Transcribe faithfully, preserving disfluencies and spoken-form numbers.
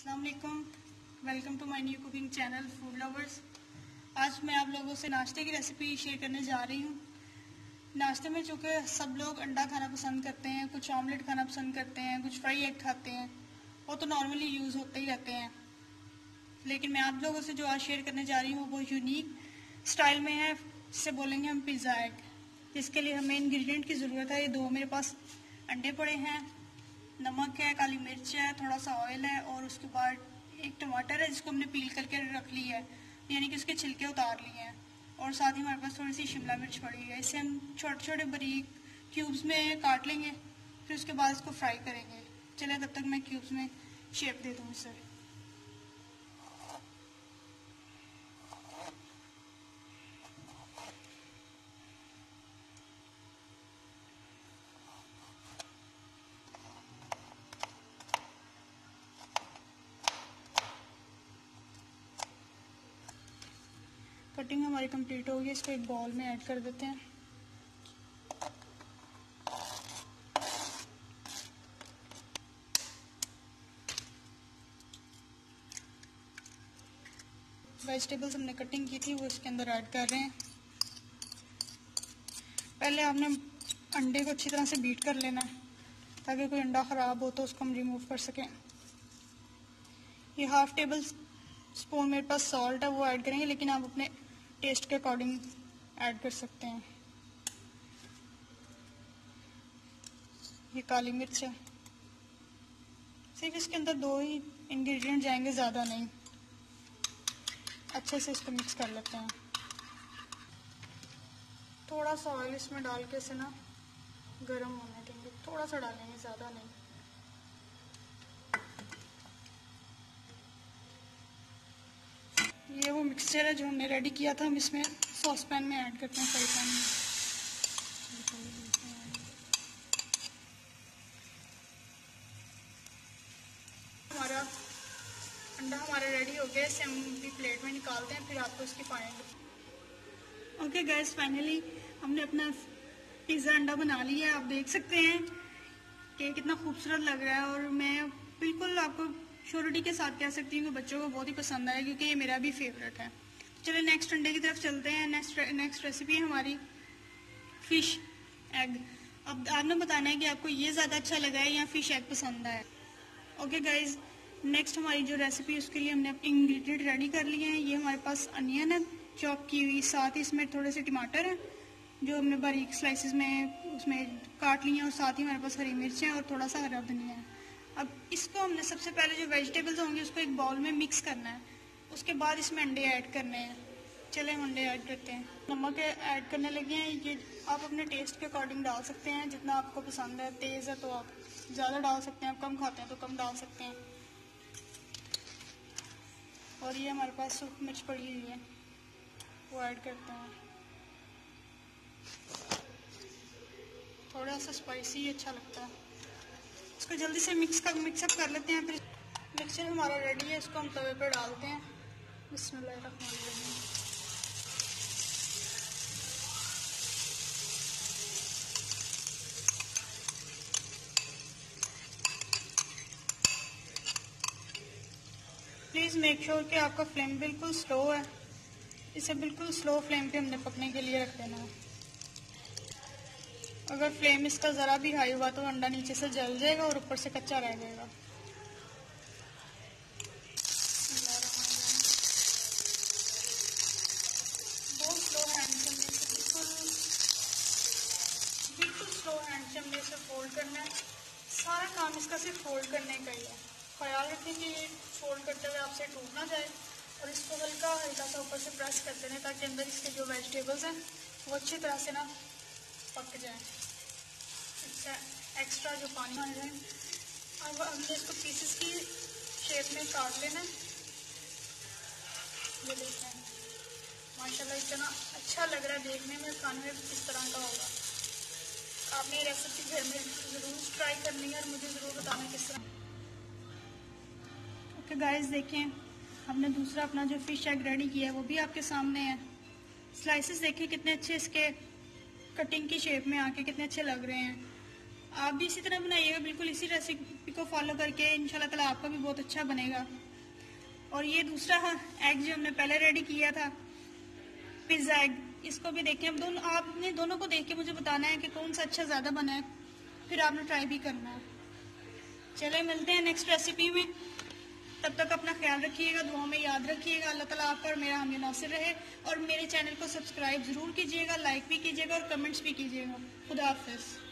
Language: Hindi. अस्सलाम वालेकुम, welcome to my new cooking channel food lovers. आज मैं आप लोगों से नाश्ते की रेसिपी शेयर करने जा रही हूँ। नाश्ते में चूँकि सब लोग अंडा खाना पसंद करते हैं, कुछ ऑमलेट खाना पसंद करते हैं, कुछ फ्राई एग खाते हैं, वो तो नॉर्मली यूज़ होते ही रहते हैं। लेकिन मैं आप लोगों से जो आज शेयर करने जा रही हूँ वो यूनिक स्टाइल में है, जिसे बोलेंगे हम पिज़्ज़ा एग। इसके लिए हमें इंग्रेडिएंट की ज़रूरत है। ये दो मेरे पास अंडे पड़े हैं, नमक है, काली मिर्च है, थोड़ा सा ऑयल है, और उसके बाद एक टमाटर है जिसको हमने पील करके रख लिया है, यानी कि उसके छिलके उतार लिए हैं। और साथ ही हमारे पास थोड़ी सी शिमला मिर्च पड़ी है, इसे हम छोटे छोटे बारीक क्यूब्स में काट लेंगे, फिर उसके बाद इसको फ्राई करेंगे। चले तब तक मैं क्यूब्स में शेप दे दूँ इसे। कटिंग हमारी कंप्लीट हो गई, इसको एक बॉल में ऐड कर देते हैं। वेजिटेबल्स हमने कटिंग की थी वो इसके अंदर ऐड कर रहे हैं। पहले आपने अंडे को अच्छी तरह से बीट कर लेना है, ताकि कोई अंडा ख़राब हो तो उसको हम रिमूव कर सकें। ये हाफ टेबल स्पून मेरे पास सॉल्ट है वो ऐड करेंगे, लेकिन आप अपने टेस्ट के अकॉर्डिंग ऐड कर सकते हैं। ये काली मिर्च है, सिर्फ इसके अंदर दो ही इंग्रेडिएंट जाएंगे, ज़्यादा नहीं। अच्छे से इसको मिक्स कर लेते हैं। थोड़ा सा ऑयल इसमें डाल के इसे ना गर्म होने देंगे, थोड़ा सा डालेंगे, ज़्यादा नहीं। ये वो मिक्सचर है जो हमने रेडी किया था, हम इसमें सॉस पैन में ऐड करते हैं, फ्राई पैन में। हमारा अंडा हमारा रेडी हो गया, इसे हम भी प्लेट में निकालते हैं, फिर आपको इसकी फाइनल। ओके गाइस, फाइनली हमने अपना पिज़्ज़ा अंडा बना लिया है। आप देख सकते हैं कि कितना खूबसूरत लग रहा है, और मैं बिल्कुल आपको श्योरिटी के साथ कह सकती हूँ कि बच्चों को बहुत ही पसंद आया, क्योंकि ये मेरा भी फेवरेट है। चलो नेक्स्ट अंडे की तरफ चलते हैं। नेक्स्ट नेक्स्ट रेसिपी है हमारी फ़िश एग। अब आपने बताना है कि आपको ये ज़्यादा अच्छा लगा है या फ़िश एग पसंद आया। ओके गाइज, नेक्स्ट हमारी जो रेसिपी है उसके लिए हमने इंग्रेडिएंट रेडी कर लिए हैं। ये हमारे पास अनियन है चॉप की हुई, साथ ही इसमें थोड़े से टमाटर हैं जो हमने बारीक स्लाइसिस में उसमें काट लिए हैं, और साथ ही हमारे पास हरी मिर्चें और थोड़ा सा हरा धनिया है। अब इसको हमने सबसे पहले जो वेजिटेबल्स होंगे उसको एक बाउल में मिक्स करना है, उसके बाद इसमें अंडे ऐड करने हैं। चले हम अंडे ऐड करते हैं। नमक ऐड करने लगे हैं, ये आप अपने टेस्ट के अकॉर्डिंग डाल सकते हैं, जितना आपको पसंद है। तेज़ है तो आप ज़्यादा डाल सकते हैं, आप कम खाते हैं तो कम डाल सकते हैं। और ये हमारे पास सूखी मिर्च पड़ी हुई है वो ऐड करते हैं। थोड़ा सा स्पाइसी अच्छा लगता है, इसको जल्दी से मिक्स कर मिक्सअप कर लेते हैं। फिर मिक्सचर हमारा रेडी है, इसको हम तवे पर डालते हैं। प्लीज़ मेक श्योर कि आपका फ्लेम बिल्कुल स्लो है, इसे बिल्कुल स्लो फ्लेम पे हमने पकने के लिए रख देना है। अगर फ्लेम इसका ज़रा भी हाई हुआ तो अंडा नीचे से जल जाएगा और ऊपर से कच्चा रह जाएगा। बहुत स्लो हैंड से हमने इसे बिल्कुल बिल्कुल स्लो हैंड से हमने इसे फोल्ड करना है। सारा काम इसका सिर्फ फोल्ड करने का ही है। ख्याल रखें कि ये फोल्ड करते हुए आपसे टूट ना जाए, और इसको हल्का हल्का सा ऊपर से प्रेस करते रहें, ताकि अंदर इसके जो वेजिटेबल्स हैं वो अच्छी तरह से ना पक जाए, इसका एक्स्ट्रा जो पानी आ जाए। अब हमने इसको पीसेस की शेप में काट लेना है। ये देखें, माशाल्लाह इतना अच्छा लग रहा है देखने में, खाने में किस तरह का होगा। आपने ये रेसिपी घर में ज़रूर ट्राई करनी है और मुझे ज़रूर बताना किस तरह। ओके गाइस, देखें हमने दूसरा अपना जो फिश एग रेडी किया है वो भी आपके सामने है। स्लाइसेस देखें कितने अच्छे इसके कटिंग की शेप में आके कितने अच्छे लग रहे हैं। आप भी इसी तरह बनाइएगा, बिल्कुल इसी रेसिपी को फॉलो करके इंशाल्लाह ताला आपका भी बहुत अच्छा बनेगा। और ये दूसरा एग जो हमने पहले रेडी किया था पिज्ज़ा एग, इसको भी देखें। अब दोनों आपने दोनों को देख के मुझे बताना है कि कौन सा अच्छा ज़्यादा बना है, फिर आपने ट्राई भी करना है। चले मिलते हैं नेक्स्ट रेसिपी में, तब तक अपना ख्याल रखिएगा, दुआओं में याद रखिएगा। अल्लाह ताला आप और मेरा हमें नासिर रहे। और मेरे चैनल को सब्सक्राइब ज़रूर कीजिएगा, लाइक भी कीजिएगा और कमेंट्स भी कीजिएगा। खुदा हाफिज़।